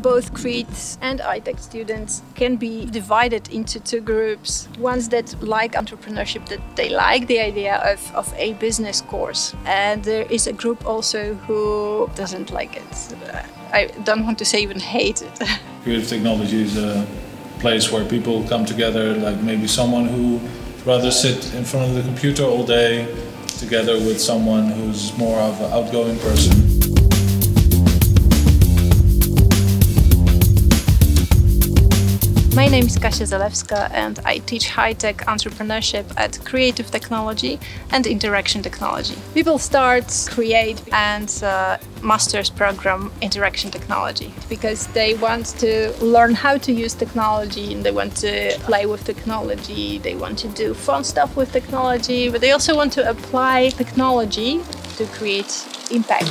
both CREAT and iTech students can be divided into two groups. Ones that like entrepreneurship, that they like the idea of a business course. And there is a group also who doesn't like it. I don't want to say even hate it. Creative Technology is a place where people come together, like maybe someone who rather sit in front of the computer all day together with someone who's more of an outgoing person. My name is Kasia Zalewska and I teach high-tech entrepreneurship at Creative Technology and Interaction Technology. People start Create and Master's Program Interaction Technology because they want to learn how to use technology and they want to play with technology, they want to do fun stuff with technology, but they also want to apply technology to create impact.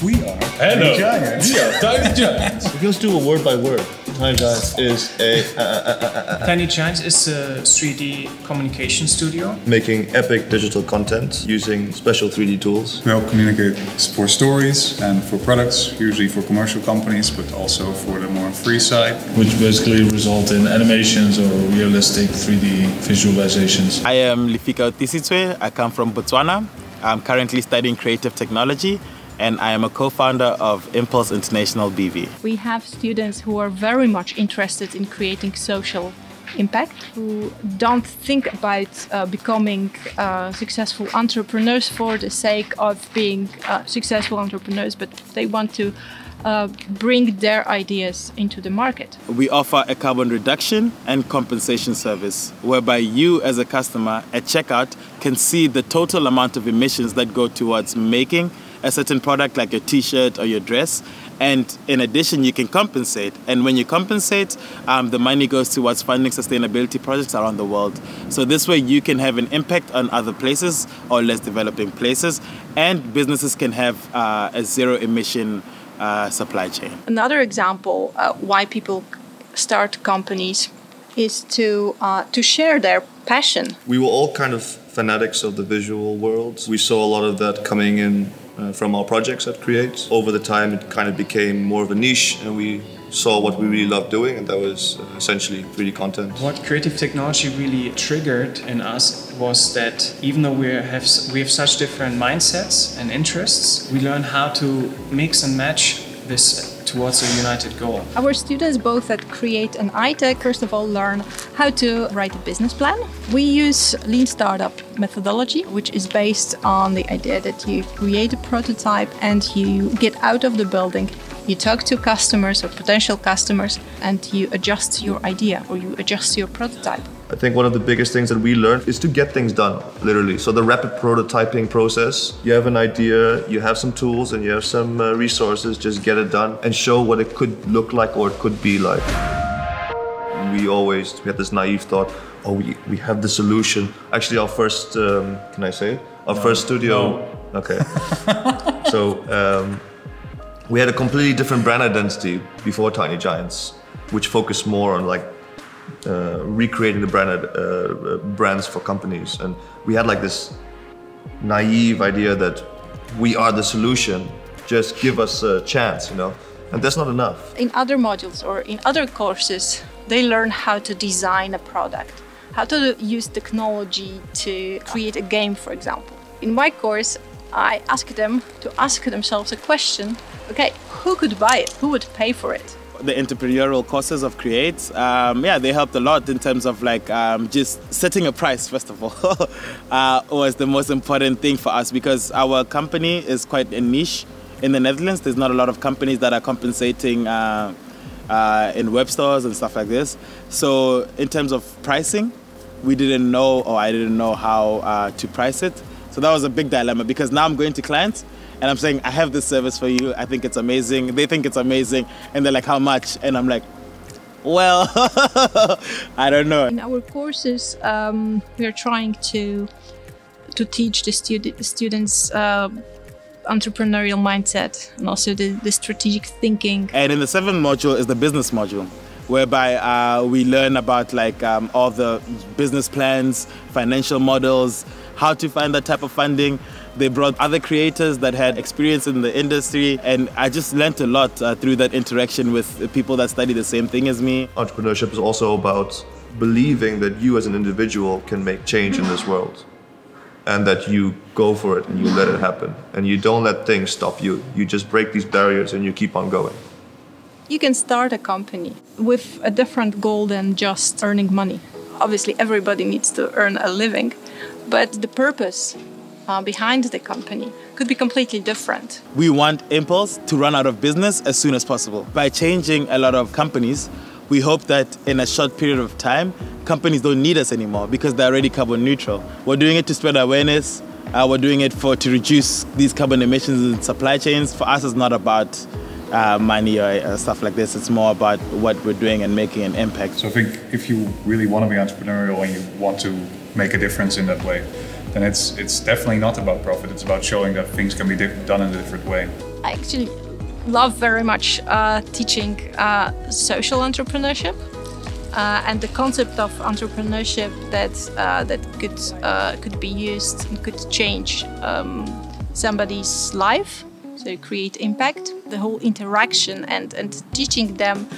We are Tiny Giants. We are Tiny Giants. If you just do a word by word, Tiny Chance is a... Tiny Chance is a 3D communication studio. Making epic digital content using special 3D tools. We help communicate for stories and for products, usually for commercial companies, but also for the more free side. Which basically result in animations or realistic 3D visualizations. I am Lifika Otisitwe. I come from Botswana. I'm currently studying creative technology. And I am a co-founder of Impulse International BV. We have students who are very much interested in creating social impact, who don't think about becoming successful entrepreneurs for the sake of being successful entrepreneurs, but they want to bring their ideas into the market. We offer a carbon reduction and compensation service, whereby you as a customer at checkout can see the total amount of emissions that go towards making a certain product like your t-shirt or your dress, and in addition you can compensate, and when you compensate the money goes towards funding sustainability projects around the world. So this way you can have an impact on other places or less developing places, and businesses can have a zero emission supply chain. Another example why people start companies is to share their passion. We were all kind of fanatics of the visual world. We saw a lot of that coming in from our projects at Create. Over the time it kind of became more of a niche and we saw what we really loved doing, and that was essentially 3D content. What Creative Technology really triggered in us was that even though we have such different mindsets and interests, we learn how to mix and match this towards a united goal. Our students both at Create and iTech first of all learn how to write a business plan. We use Lean Startup methodology, which is based on the idea that you create a prototype and you get out of the building, you talk to customers or potential customers, and you adjust your idea or you adjust your prototype. I think one of the biggest things that we learned is to get things done, literally. So the rapid prototyping process, you have an idea, you have some tools and you have some resources, just get it done and show what it could look like or it could be like. We had this naive thought, oh, we have the solution. Actually, our first, can I say it? Our first studio. No. Okay. So we had a completely different brand identity before Tiny Giants, which focused more on like, recreating the brand brands for companies, and we had like this naive idea that we are the solution, just give us a chance, you know, and that's not enough. In other modules or in other courses they learn how to design a product, how to use technology to create a game, for example. In my course I ask them to ask themselves a question, okay, who could buy it, who would pay for it? The entrepreneurial courses of Create, yeah, they helped a lot in terms of like just setting a price, first of all, was the most important thing for us, because our company is quite a niche in the Netherlands. There's not a lot of companies that are compensating in web stores and stuff like this. So in terms of pricing, we didn't know, or I didn't know how to price it. So that was a big dilemma, because now I'm going to clients and I'm saying, I have this service for you, I think it's amazing. They think it's amazing. And they're like, how much? And I'm like, well, I don't know. In our courses, we are trying to teach the students entrepreneurial mindset and also the strategic thinking. And in the 7th module is the business module, whereby we learn about like all the business plans, financial models, how to find that type of funding. They brought other creators that had experience in the industry, and I just learned a lot through that interaction with people that study the same thing as me. Entrepreneurship is also about believing that you as an individual can make change in this world, and that you go for it and you let it happen, and you don't let things stop you. You just break these barriers and you keep on going. You can start a company with a different goal than just earning money. Obviously, everybody needs to earn a living, but the purpose behind the company could be completely different. We want Impulse to run out of business as soon as possible. By changing a lot of companies, we hope that in a short period of time, companies don't need us anymore because they're already carbon neutral. We're doing it to spread awareness. We're doing it to reduce these carbon emissions in supply chains. For us, it's not about money or stuff like this. It's more about what we're doing and making an impact. So I think if you really want to be entrepreneurial and you want to make a difference in that way, then it's definitely not about profit. It's about showing that things can be done in a different way. I actually love very much teaching social entrepreneurship and the concept of entrepreneurship that could be used and could change somebody's life, so create impact. The whole interaction and teaching them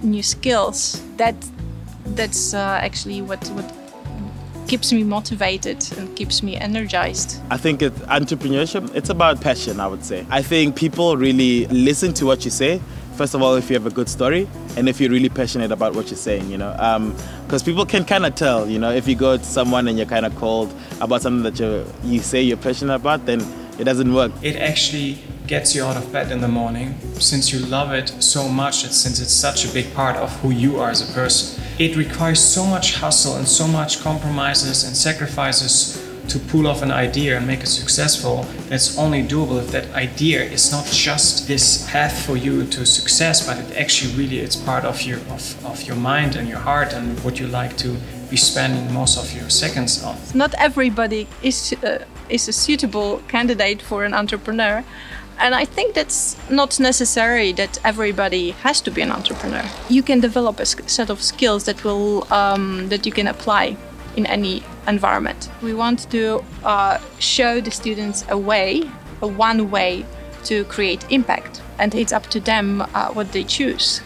new skills, that's actually what keeps me motivated and keeps me energized. I think entrepreneurship, it's about passion, I would say. I think people really listen to what you say. First of all, if you have a good story and if you're really passionate about what you're saying, you know, because people can kind of tell, you know, if you go to someone and you're kind of cold about something that you say you're passionate about, then it doesn't work. It actually gets you out of bed in the morning. Since you love it so much, since it's such a big part of who you are as a person, it requires so much hustle and so much compromises and sacrifices to pull off an idea and make it successful. That's only doable if that idea is not just this path for you to success, but it actually really it's part of your mind and your heart and what you like to be spending most of your seconds on. Not everybody is a suitable candidate for an entrepreneur. And I think that's not necessary that everybody has to be an entrepreneur. You can develop a set of skills that will that you can apply in any environment. We want to show the students one way to create impact, and it's up to them what they choose.